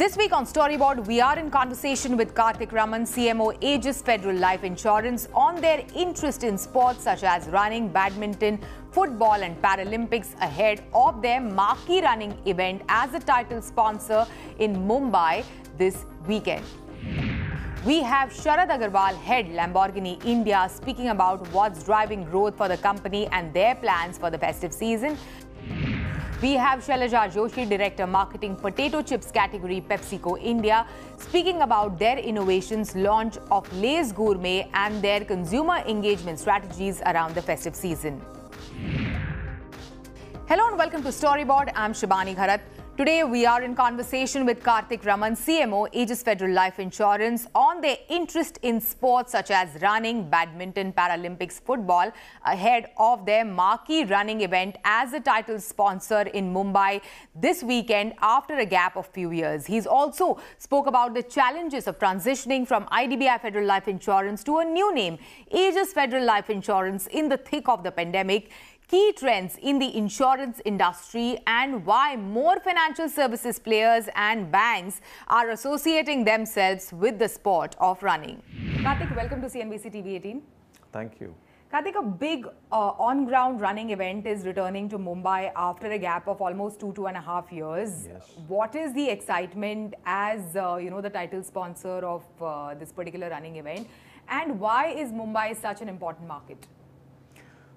This week on Storyboard, we are in conversation with Karthik Raman, CMO, Ageas Federal Life Insurance, on their interest in sports such as running, badminton, football and Paralympics ahead of their marquee running event as a title sponsor in Mumbai this weekend. We have Sharad Agarwal, head Lamborghini India, speaking about what's driving growth for the company and their plans for the festive season. We have Shailaja Joshi, Director Marketing Potato Chips category PepsiCo India, speaking about their innovations, launch of Lays Gourmet and their consumer engagement strategies around the festive season. Hello and welcome to Storyboard. I'm Shibani Gharat. Today we are in conversation with Karthik Raman, CMO, Ageas Federal Life Insurance, on their interest in sports such as running, badminton, Paralympics, football ahead of their marquee running event as a title sponsor in Mumbai this weekend after a gap of few years. He's also spoke about the challenges of transitioning from IDBI Federal Life Insurance to a new name, Ageas Federal Life Insurance, in the thick of the pandemic. Key trends in the insurance industry and why more financial services players and banks are associating themselves with the sport of running. Karthik, welcome to CNBC-TV18. Thank you. Karthik, a big on-ground running event is returning to Mumbai after a gap of almost two and a half years. Yes. What is the excitement as the title sponsor of this particular running event, and why is Mumbai such an important market?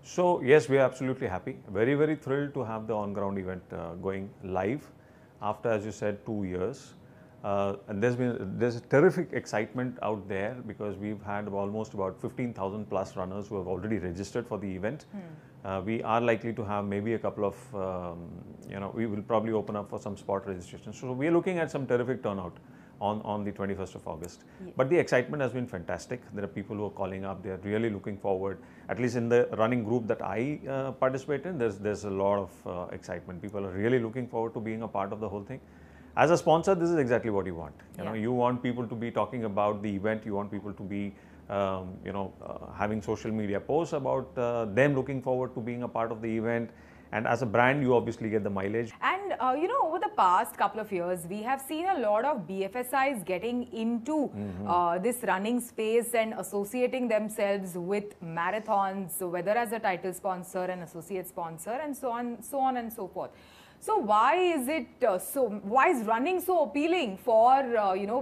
So yes, we are absolutely happy, very, very thrilled to have the on-ground event going live after, as you said, 2 years. And there's a terrific excitement out there because we've had almost about 15,000 plus runners who have already registered for the event. We are likely to have maybe a couple of, we will probably open up for some spot registrations. So we are looking at some terrific turnout on the 21st of August. Yeah. But the excitement has been fantastic. There are people who are calling up. They are really looking forward. At least in the running group that I participate in, there's a lot of excitement. People are really looking forward to being a part of the whole thing. As a sponsor, this is exactly what you want. You know, you want people to be talking about the event. You want people to be, having social media posts about them looking forward to being a part of the event. And as a brand, you obviously get the mileage. And, over the past couple of years, we have seen a lot of BFSIs getting into this running space and associating themselves with marathons, whether as a title sponsor, an associate sponsor, and so on and so forth. So why is it why is running so appealing for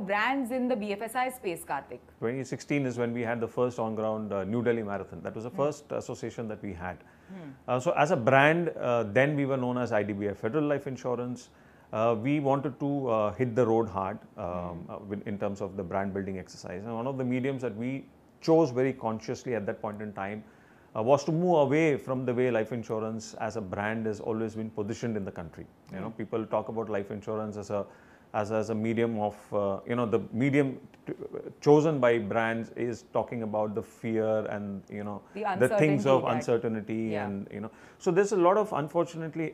brands in the BFSI space, Karthik? 2016 is when we had the first on-ground New Delhi Marathon. That was the first association that we had. So as a brand, then we were known as IDBI Federal Life Insurance. We wanted to hit the road hard in terms of the brand building exercise. And one of the mediums that we chose very consciously at that point in time was to move away from the way life insurance as a brand has always been positioned in the country. You know, people talk about life insurance as a medium of, the medium chosen by brands is talking about the fear and, the things of uncertainty and, So there's a lot of, unfortunately,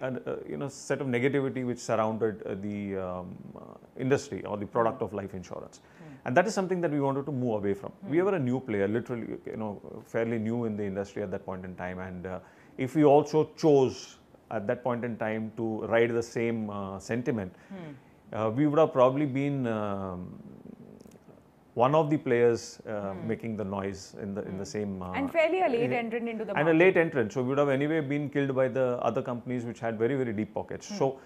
set of negativity which surrounded the industry or the product of life insurance. And that is something that we wanted to move away from. We were a new player, literally, fairly new in the industry at that point in time. And if we also chose at that point in time to ride the same sentiment, we would have probably been one of the players making the noise in the same... and fairly a late entrant into the market. And a late entrant. So we would have anyway been killed by the other companies which had very, very deep pockets. So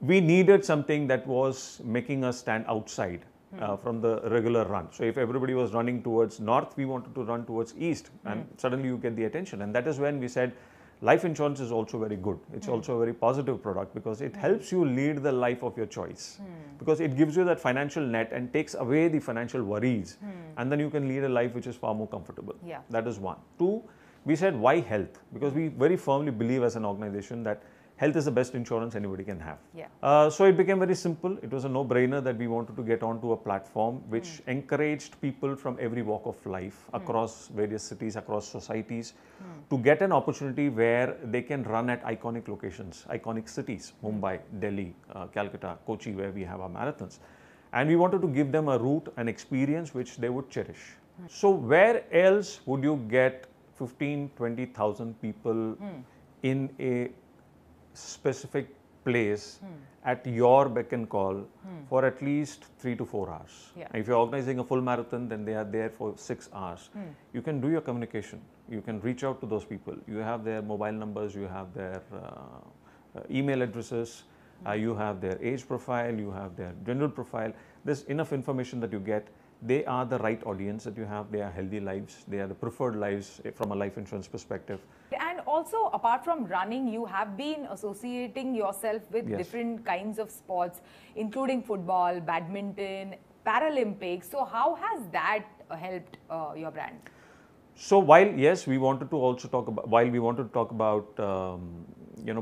we needed something that was making us stand outside. From the regular run. So if everybody was running towards north, we wanted to run towards east, and suddenly you get the attention. And that is when we said, life insurance is also very good. It's also a very positive product because it helps you lead the life of your choice, because it gives you that financial net and takes away the financial worries. And then you can lead a life which is far more comfortable. Yeah. That is one. Two, we said, why health? Because we very firmly believe as an organization that health is the best insurance anybody can have. Yeah. So it became very simple. It was a no-brainer that we wanted to get onto a platform which encouraged people from every walk of life, across various cities, across societies, to get an opportunity where they can run at iconic locations, iconic cities, Mumbai, Delhi, Calcutta, Kochi, where we have our marathons. And we wanted to give them a route, an experience which they would cherish. So where else would you get 15,000-20,000 people in a specific place at your beck and call for at least 3 to 4 hours. Yeah. If you're organizing a full marathon, then they are there for 6 hours. You can do your communication. You can reach out to those people. You have their mobile numbers, you have their email addresses, you have their age profile, you have their general profile. There's enough information that you get. They are the right audience that you have. They are healthy lives. They are the preferred lives from a life insurance perspective. And also, apart from running, you have been associating yourself with different kinds of sports, including football, badminton, Paralympics. So how has that helped your brand? So while, yes, we wanted to also talk about,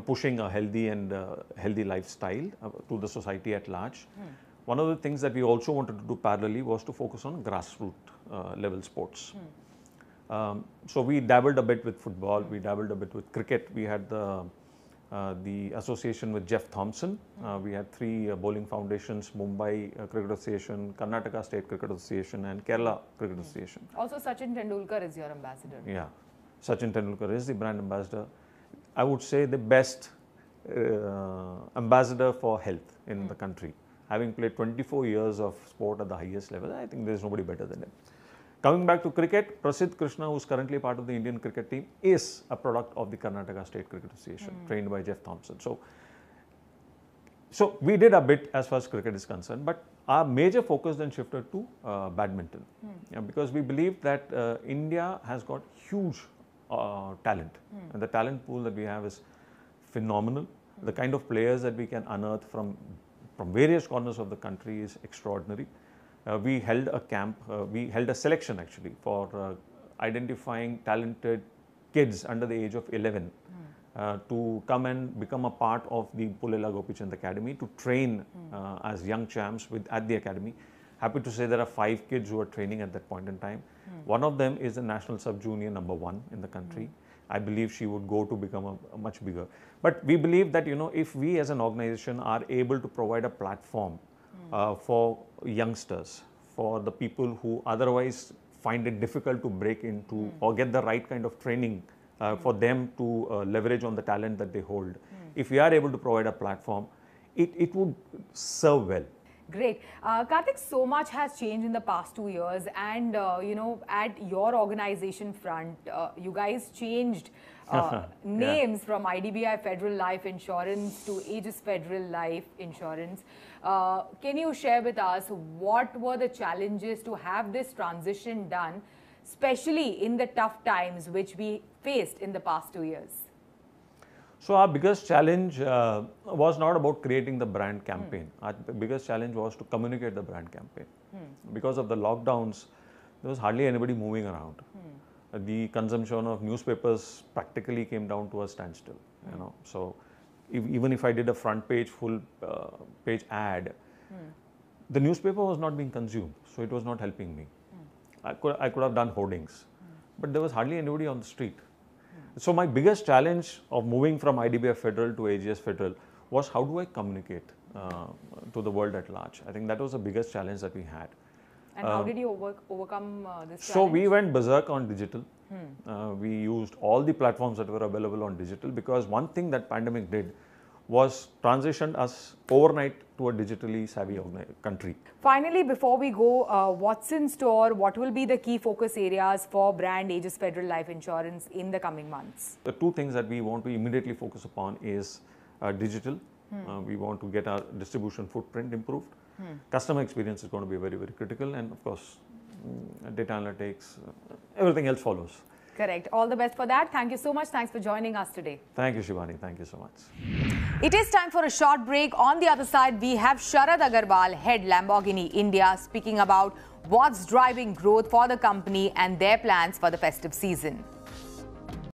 pushing a healthy and healthy lifestyle to the society at large. One of the things that we also wanted to do parallelly was to focus on grassroots level sports. So we dabbled a bit with football, we dabbled a bit with cricket. We had the association with Jeff Thompson. We had three bowling foundations: Mumbai Cricket Association, Karnataka State Cricket Association, and Kerala Cricket Association. Also, Sachin Tendulkar is your ambassador. Yeah, Sachin Tendulkar is the brand ambassador. I would say the best ambassador for health in the country. Having played 24 years of sport at the highest level, I think there is nobody better than him. Coming back to cricket, Prasidh Krishna, who is currently part of the Indian cricket team, is a product of the Karnataka State Cricket Association, trained by Jeff Thompson. So we did a bit as far as cricket is concerned, but our major focus then shifted to badminton, because we believe that India has got huge talent, and the talent pool that we have is phenomenal. The kind of players that we can unearth from various corners of the country is extraordinary. We held a camp, we held a selection actually for identifying talented kids under the age of 11 to come and become a part of the Pulela Gopichand Academy to train as young champs at the academy. Happy to say there are 5 kids who are training at that point in time. One of them is the national sub-junior #1 in the country. I believe she would go to become a much bigger. But we believe that, if we as an organization are able to provide a platform for youngsters, for the people who otherwise find it difficult to break into or get the right kind of training for them to leverage on the talent that they hold. If we are able to provide a platform, it would serve well. Great. Karthik, so much has changed in the past 2 years, and at your organization front, you guys changed names from IDBI Federal Life Insurance to Ageas Federal Life Insurance. Can you share with us what were the challenges to have this transition done, especially in the tough times which we faced in the past 2 years? So our biggest challenge was not about creating the brand campaign. Our biggest challenge was to communicate the brand campaign. Because of the lockdowns, there was hardly anybody moving around. The consumption of newspapers practically came down to a standstill. So even if I did a front page, full page ad, the newspaper was not being consumed. So it was not helping me. I could have done hoardings, but there was hardly anybody on the street. So my biggest challenge of moving from IDBI Federal to Ageas Federal was, how do I communicate to the world at large? I think that was the biggest challenge that we had. And how did you overcome this challenge? So we went berserk on digital. We used all the platforms that were available on digital, because one thing that pandemic did was transitioned us overnight to a digitally savvy country. Finally, before we go, what's in store? What will be the key focus areas for brand Ageas Federal Life Insurance in the coming months? The 2 things that we want to immediately focus upon is digital. We want to get our distribution footprint improved. Customer experience is going to be very, very critical, and of course, data analytics, everything else follows. Correct. All the best for that. Thank you so much. Thanks for joining us today. Thank you, Shibani. Thank you so much. It is time for a short break. On the other side, we have Sharad Agarwal, head Lamborghini India, speaking about what's driving growth for the company and their plans for the festive season.